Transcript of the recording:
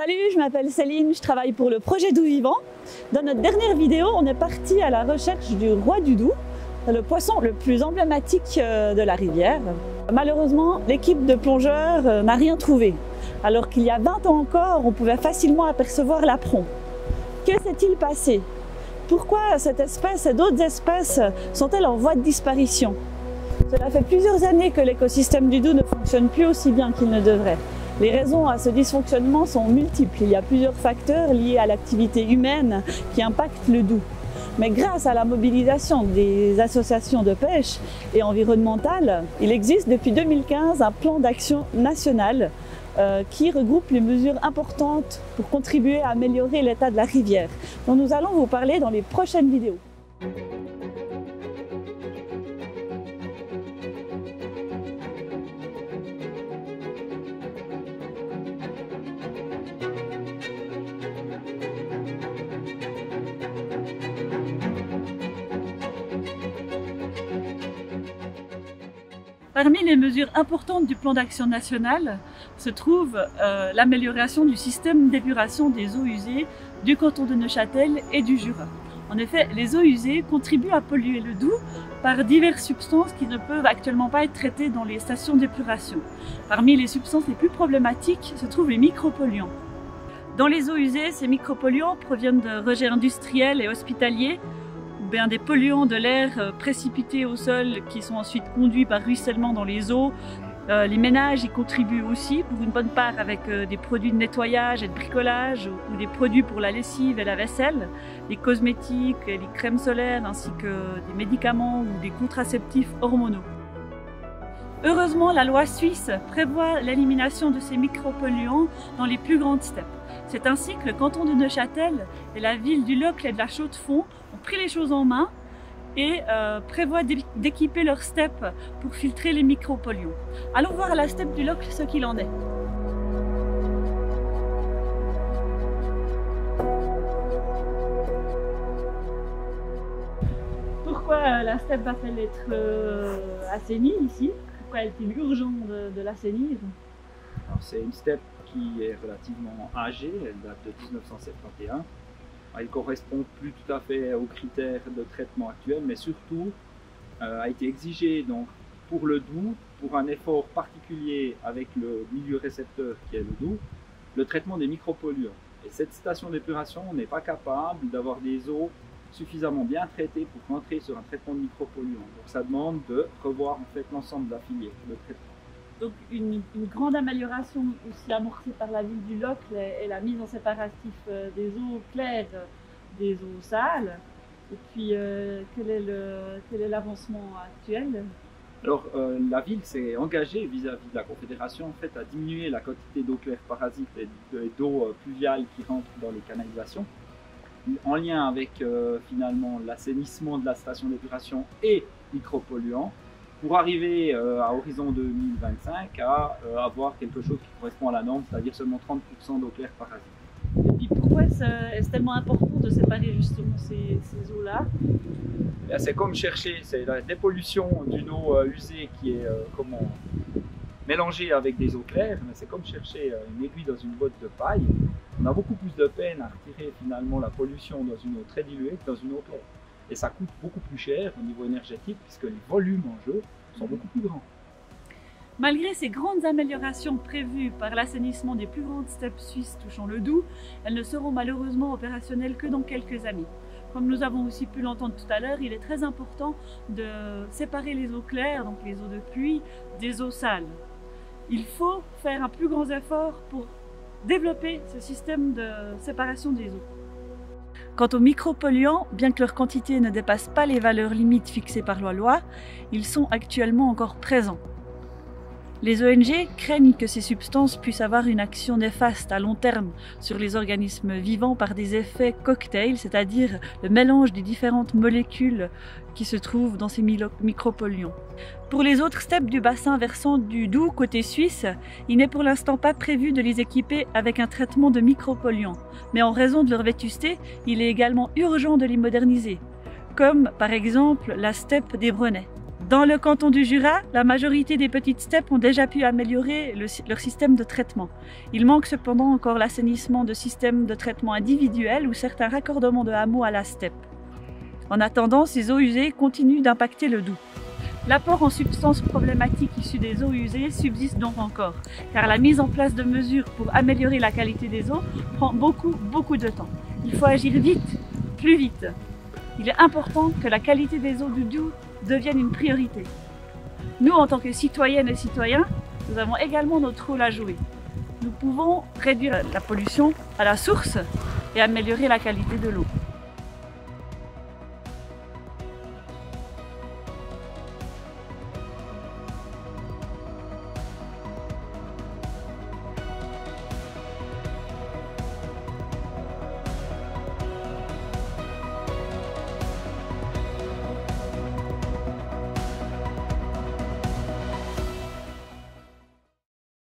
Salut, je m'appelle Céline, je travaille pour le projet Doubs Vivant. Dans notre dernière vidéo, on est parti à la recherche du roi du Doubs, le poisson le plus emblématique de la rivière. Malheureusement, l'équipe de plongeurs n'a rien trouvé, alors qu'il y a 20 ans encore, on pouvait facilement apercevoir l'apron. Que s'est-il passé? Pourquoi cette espèce et d'autres espèces sont-elles en voie de disparition? Cela fait plusieurs années que l'écosystème du Doubs ne fonctionne plus aussi bien qu'il ne devrait. Les raisons à ce dysfonctionnement sont multiples. Il y a plusieurs facteurs liés à l'activité humaine qui impactent le Doubs. Mais grâce à la mobilisation des associations de pêche et environnementales, il existe depuis 2015 un plan d'action national qui regroupe les mesures importantes pour contribuer à améliorer l'état de la rivière, dont nous allons vous parler dans les prochaines vidéos. Parmi les mesures importantes du plan d'action national se trouve l'amélioration du système d'épuration des eaux usées du canton de Neuchâtel et du Jura. En effet, les eaux usées contribuent à polluer le Doubs par diverses substances qui ne peuvent actuellement pas être traitées dans les stations d'épuration. Parmi les substances les plus problématiques se trouvent les micropolluants. Dans les eaux usées, ces micropolluants proviennent de rejets industriels et hospitaliers, des polluants de l'air précipités au sol qui sont ensuite conduits par ruissellement dans les eaux. Les ménages y contribuent aussi pour une bonne part avec des produits de nettoyage et de bricolage ou des produits pour la lessive et la vaisselle, les cosmétiques et les crèmes solaires ainsi que des médicaments ou des contraceptifs hormonaux. Heureusement, la loi suisse prévoit l'élimination de ces micropolluants dans les plus grandes steppes. C'est ainsi que le canton de Neuchâtel et la ville du Locle et de la Chaux-de-Fonds ont pris les choses en main et prévoient d'équiper leurs steppes pour filtrer les micropolluants. Allons voir à la steppe du Locle ce qu'il en est. Pourquoi la steppe va-t-elle être assainie ici? Pourquoi est-il urgent de l'assainir? C'est une steppe qui est relativement âgée, elle date de 1971. Elle ne correspond plus tout à fait aux critères de traitement actuels, mais surtout a été exigée donc, pour le Doubs, pour un effort particulier avec le milieu récepteur qui est le Doubs, le traitement des micropolluants. Et cette station d'épuration n'est pas capable d'avoir des eaux suffisamment bien traitées pour rentrer sur un traitement de micropolluants. Donc ça demande de revoir en fait, l'ensemble de la filière de traitement. Donc une grande amélioration aussi amorcée par la ville du Locle est la mise en séparatif des eaux claires des eaux sales. Et puis quel est l'avancement actuel? Alors la ville s'est engagée vis-à-vis de la Confédération en fait, à diminuer la quantité d'eau claire parasite et d'eau pluviale qui rentre dans les canalisations. En lien avec finalement l'assainissement de la station d'épuration et micropolluants, pour arriver à horizon 2025 à avoir quelque chose qui correspond à la norme, c'est-à-dire seulement 30% d'eau claire parasite. Et puis pourquoi est-ce tellement important de séparer justement ces eaux-là? C'est comme chercher, c'est la dépollution d'une eau usée qui est mélangée avec des eaux claires, mais c'est comme chercher une aiguille dans une botte de paille. On a beaucoup plus de peine à retirer finalement la pollution dans une eau très diluée que dans une eau claire. Et ça coûte beaucoup plus cher au niveau énergétique puisque les volumes en jeu sont beaucoup plus grands. Malgré ces grandes améliorations prévues par l'assainissement des plus grandes steppes suisses touchant le Doubs, elles ne seront malheureusement opérationnelles que dans quelques années. Comme nous avons aussi pu l'entendre tout à l'heure, il est très important de séparer les eaux claires, donc les eaux de pluie, des eaux sales. Il faut faire un plus grand effort pour développer ce système de séparation des eaux. Quant aux micropolluants, bien que leur quantité ne dépasse pas les valeurs limites fixées par la loi, ils sont actuellement encore présents. Les ONG craignent que ces substances puissent avoir une action néfaste à long terme sur les organismes vivants par des effets cocktails, c'est-à-dire le mélange des différentes molécules qui se trouvent dans ces micropolluants. Pour les autres steppes du bassin versant du Doubs côté suisse, il n'est pour l'instant pas prévu de les équiper avec un traitement de micropolluants. Mais en raison de leur vétusté, il est également urgent de les moderniser, comme par exemple la steppe des Brenets. Dans le canton du Jura, la majorité des petites steppes ont déjà pu améliorer leur système de traitement. Il manque cependant encore l'assainissement de systèmes de traitement individuels ou certains raccordements de hameaux à la steppe. En attendant, ces eaux usées continuent d'impacter le Doubs. L'apport en substances problématiques issues des eaux usées subsiste donc encore, car la mise en place de mesures pour améliorer la qualité des eaux prend beaucoup de temps. Il faut agir vite, plus vite. Il est important que la qualité des eaux du Doubs devienne une priorité. Nous, en tant que citoyennes et citoyens, nous avons également notre rôle à jouer. Nous pouvons réduire la pollution à la source et améliorer la qualité de l'eau.